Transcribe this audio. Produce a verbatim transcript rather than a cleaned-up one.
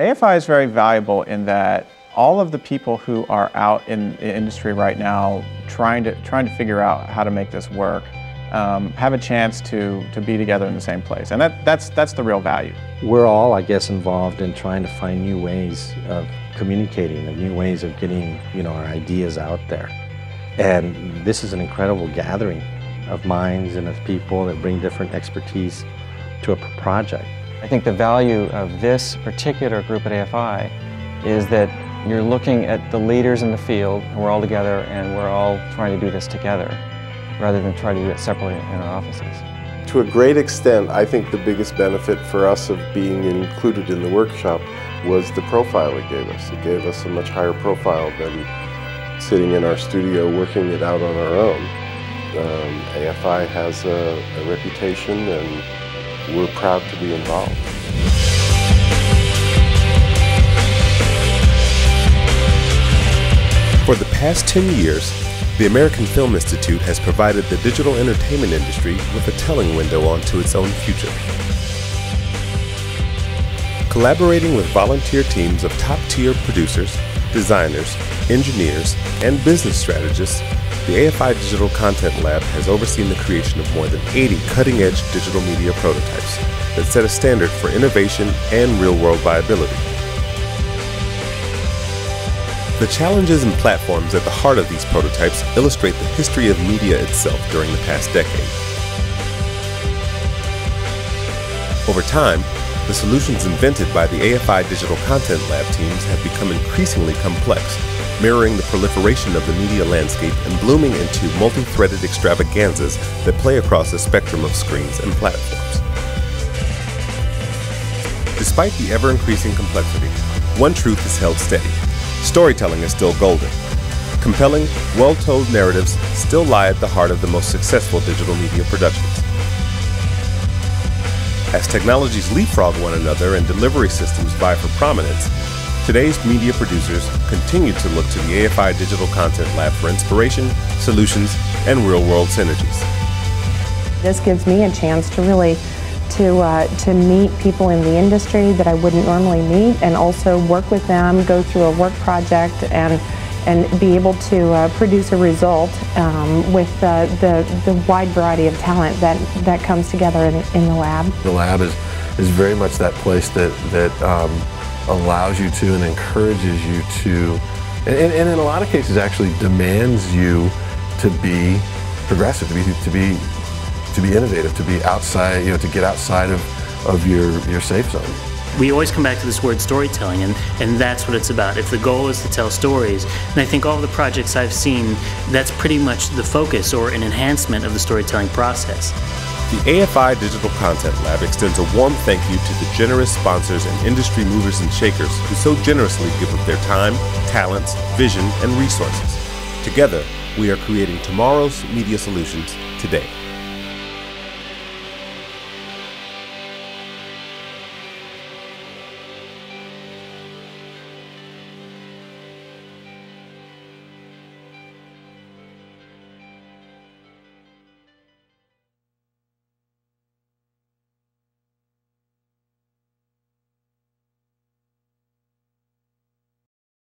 A F I is very valuable in that all of the people who are out in the industry right now trying to, trying to figure out how to make this work um, have a chance to, to be together in the same place. And that, that's, that's the real value. We're all, I guess, involved in trying to find new ways of communicating, of new ways of getting, you know, our ideas out there. And this is an incredible gathering of minds and of people that bring different expertise to a project. I think the value of this particular group at A F I is that you're looking at the leaders in the field, and we're all together, and we're all trying to do this together, rather than try to do it separately in our offices. To a great extent, I think the biggest benefit for us of being included in the workshop was the profile it gave us. It gave us a much higher profile than sitting in our studio working it out on our own. Um, A F I has a, a reputation, and we're proud to be involved. For the past ten years, the American Film Institute has provided the digital entertainment industry with a telling window onto its own future. Collaborating with volunteer teams of top-tier producers, designers, engineers, and business strategists, the A F I Digital Content Lab has overseen the creation of more than eighty cutting-edge digital media prototypes that set a standard for innovation and real-world viability. The challenges and platforms at the heart of these prototypes illustrate the history of media itself during the past decade. Over time, the solutions invented by the A F I Digital Content Lab teams have become increasingly complex, mirroring the proliferation of the media landscape and blooming into multi-threaded extravaganzas that play across a spectrum of screens and platforms. Despite the ever-increasing complexity, one truth is held steady. Storytelling is still golden. Compelling, well-told narratives still lie at the heart of the most successful digital media productions. As technologies leapfrog one another and delivery systems vie for prominence, today's media producers continue to look to the A F I Digital Content Lab for inspiration, solutions, and real-world synergies. This gives me a chance to really to, uh, to meet people in the industry that I wouldn't normally meet, and also work with them, go through a work project, and, and be able to uh, produce a result um, with uh, the, the wide variety of talent that, that comes together in, in the lab. The lab is, is very much that place that, that um, allows you to and encourages you to, and, and, and in a lot of cases actually demands you to be progressive, to be, to be to be innovative, to be outside, you know, to get outside of, of your, your safe zone. We always come back to this word storytelling, and, and that's what it's about. If the goal is to tell stories, and I think all the projects I've seen, that's pretty much the focus or an enhancement of the storytelling process. The A F I Digital Content Lab extends a warm thank you to the generous sponsors and industry movers and shakers who so generously give up their time, talents, vision, and resources. Together, we are creating tomorrow's media solutions today.